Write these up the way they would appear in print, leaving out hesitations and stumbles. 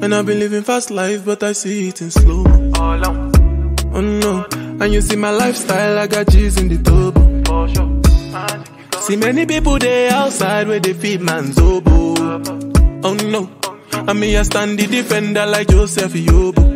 And I've been living fast life, but I see it in slow. Oh no, and you see my lifestyle, I got G's in the turbo. See many people there outside where they feed man's oboe. Oh no, and me I stand the defender like Joseph Yobo.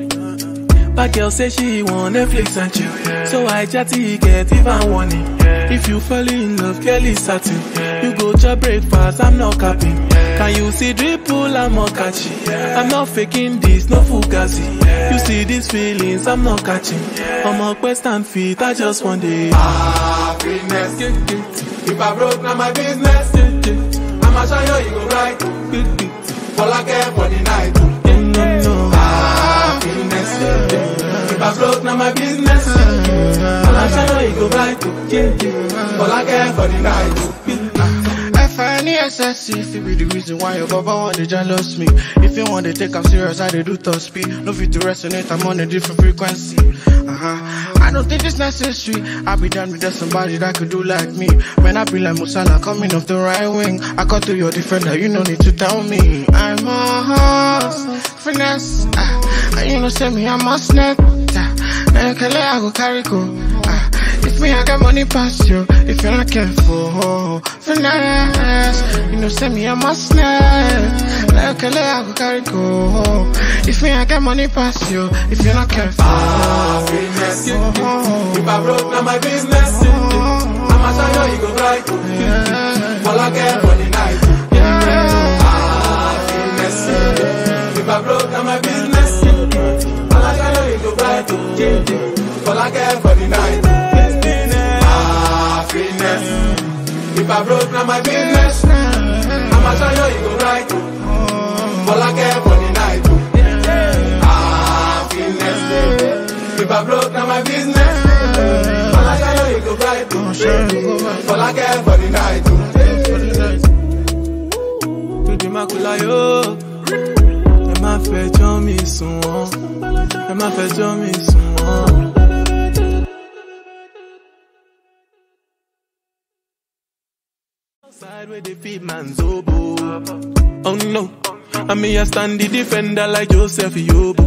But girl say she want Netflix and chill, yeah. So I chatty get even warning, yeah. If you fall in love, Kelly satin, yeah. You go to breakfast, I'm not capping, yeah. Can you see dripple, Amokachi, yeah. I'm not faking this, no fugazi, yeah. You see these feelings, I'm not catching, yeah. I'm on quest and feet, I just want it. Ah, Finesse, if I broke, now my business, I'ma show you, you go right. All I care for the night, no. Ah, Finesse, I broke, now my business. All I try to go right. All I care for the night. I find the excessive, it be the reason why your baba want to jealous me. If you want to take I'm serious, I do top speed. No fit to resonate, I'm on a different frequency. I don't think it's necessary. I be done with that somebody that could do like me. When I be like Mo Salah coming off the right wing, I got to your defender, you no need to tell me. I'm a horse, finesse. You know say me, I'm a snake. Now I go carry go. If me I got money past you, if you're not careful, finesse. You know say me, I'm a snake. Now I go carry go. If me I got money past you, if you're not careful. Ah, finesse. If I broke, now my business. I'ma show you, you go right. All I care for the night. Ah, finesse. If I broke, now my business. All I care for the night. Ah, Finesse. If I broke, now my business. I'ma show you, you go right. All I care for the night. Ah, Finesse. If I broke, now my business. All I show you, you go right. All I care for the night. To the Makulayo. Ma fẹ́ jọ mi sùn wọ́n, ẹ má fẹ́ jọ mi sùn wọ́n. Outside where they feed man's oboe. Oh no, I mean I stand the defender like Joseph Yobo.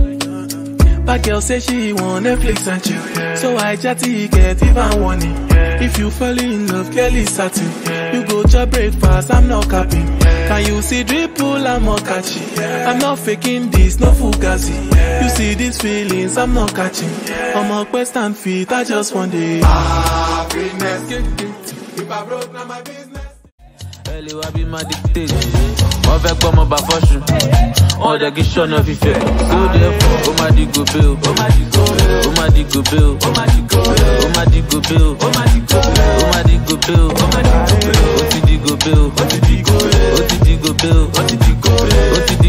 But girl say she want Netflix and chill, yeah. So I chatty get even warning, yeah. If you fall in love, Kelly satin, yeah. You go to breakfast, I'm not capping, yeah. Can you see dripple, Amokachi, yeah. I'm not faking this, no fugazi, yeah. You see these feelings, I'm not catching, yeah. I'm on quest and feet, I just want it. Ah, Finesse. If I broke, now my business. Early I be my dictation. Mon vec comme un bas fortune. On a guiché en vie fait. Go there, oh my dig go bill, oh my dig go, oh my dig go bill, oh my dig go, oh my dig go bill, oh my dig go, oh my dig go bill, oh my dig go bill, oh my dig go, oh my dig go bill, oh my dig go, oh my dig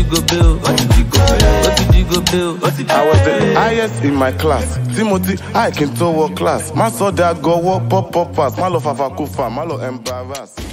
go bill, oh my dig go, oh my dig go bill, oh my dig go. I was the highest in my class. Timothy, I can tow a class. My soldier go walk pop pop pass. My love have a kufa, my love embarrass.